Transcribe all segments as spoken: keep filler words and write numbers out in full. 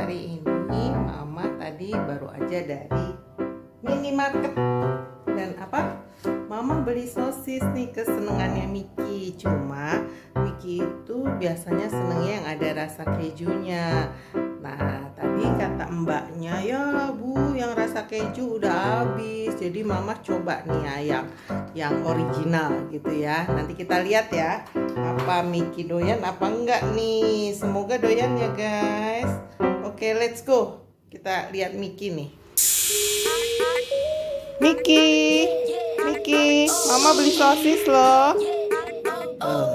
hari ini Mama tadi baru aja dari minimarket. Dan apa? Mama beli sosis nih, kesenangannya Micky. Cuma Micky itu biasanya senengnya yang ada rasa kejunya. Nah, tadi kata mbaknya, ya Bu, yang rasa keju udah habis. Jadi Mama coba nih ya yang, yang original gitu ya. Nanti kita lihat ya, apa Micky doyan apa enggak nih. Semoga doyan ya guys. Oke, let's go. Kita lihat Micky nih. Micky, Micky, Mama beli sosis loh. Oh.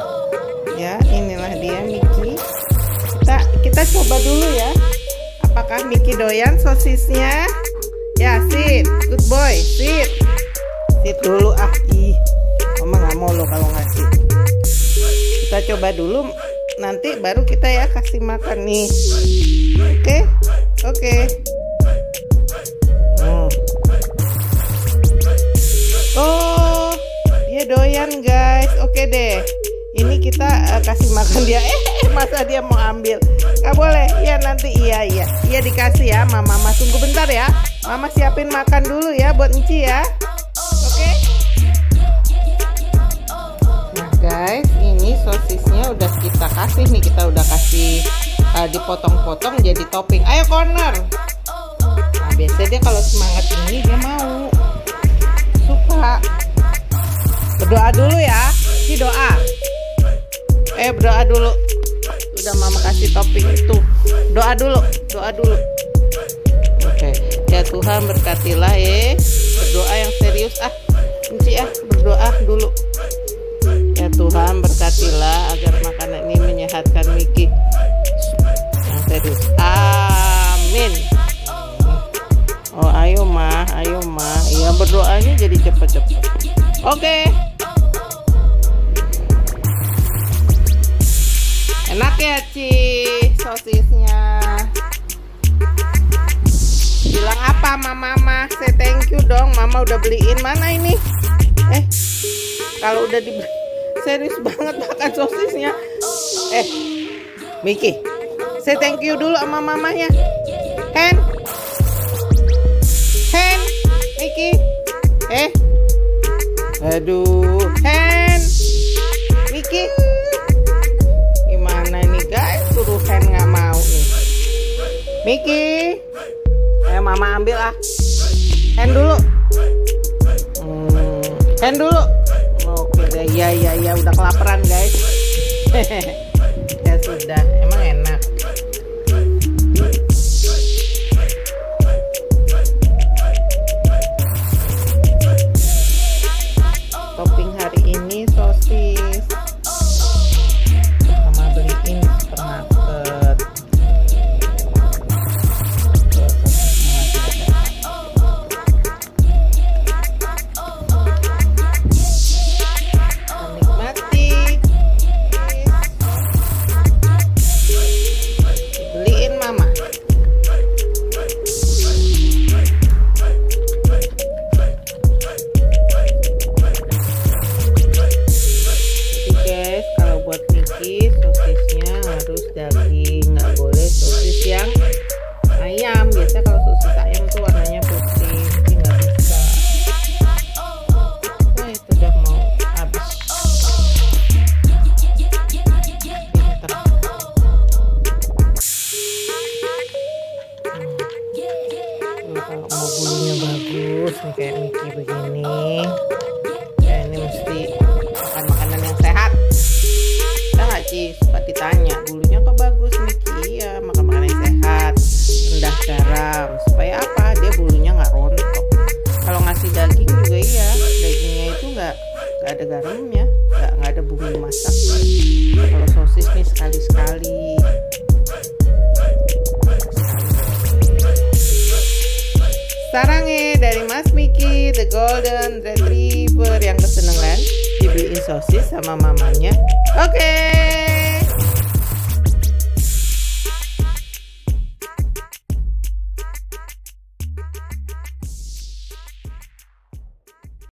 Ya, inilah dia Micky. Kita kita coba dulu ya. Apakah Micky doyan sosisnya? Ya, sit. Good boy, sit. Sit dulu ah. Ih, Mama nggak mau lo kalau nggak sit. Kita coba dulu. Nanti baru kita ya kasih makan nih. Oke, okay? Oke. Okay. Hmm. Oh, dia doyan guys. Oke deh, ini kita uh, kasih makan dia. Eh, masa dia mau ambil? Gak boleh. Ya nanti iya iya. Iya dikasih ya, Mama. Mama tunggu bentar ya. Mama siapin makan dulu ya buat Micky ya. Oke. Okay? Nah guys, ini sosisnya udah kita kasih nih. Kita udah kasih uh, dipotong-potong jadi topping. Ayo corner. Nah biasanya dia kalau semangat ini dia mau. Suka. Berdoa dulu ya, si doa. Eh berdoa dulu. Udah Mama kasih topping itu. Doa dulu, doa dulu. Oke. Okay. Ya Tuhan berkatilah eh. Berdoa yang serius ah. Kunci ah, berdoa dulu. Ya Tuhan berkatilah agar makanan ini menyehatkan Micky. Yang serius. Amin. Oh ayo mah, ayo mah. Iya berdoanya jadi cepet-cepet. Oke. Okay. Enak ya Ci sosisnya. Bilang apa Mama-mama? Saya thank you dong. Mama udah beliin mana ini? Eh kalau udah dibeli serius banget makan sosisnya. Eh Micky, saya thank you dulu sama mamanya. Hen. Hen, Micky. Eh. Aduh, Hen. Micky. Gimana ini guys? Suruh Hen nggak mau nih. Micky. Eh, Mama ambil ah. Hen dulu. Hmm. Hen dulu. Oke deh. Ya ya ya udah kelaparan guys. Ya sudah, emang enak. Kayak Micky begini ya, ini mesti makan makanan yang sehat. Kita nggak sih suka ditanya bulunya kok bagus Micky? Iya, makan makanan yang sehat, rendah garam, supaya apa dia bulunya nggak rontok. Kalau ngasih daging juga iya, dagingnya itu nggak nggak ada garamnya, nggak nggak ada bumbu masak. Kalau sosis nih sekali-sekali. Sarangnya dari Mas Micky the Golden Retriever yang kesenangan dibeliin sosis sama mamanya. Oke. Okay.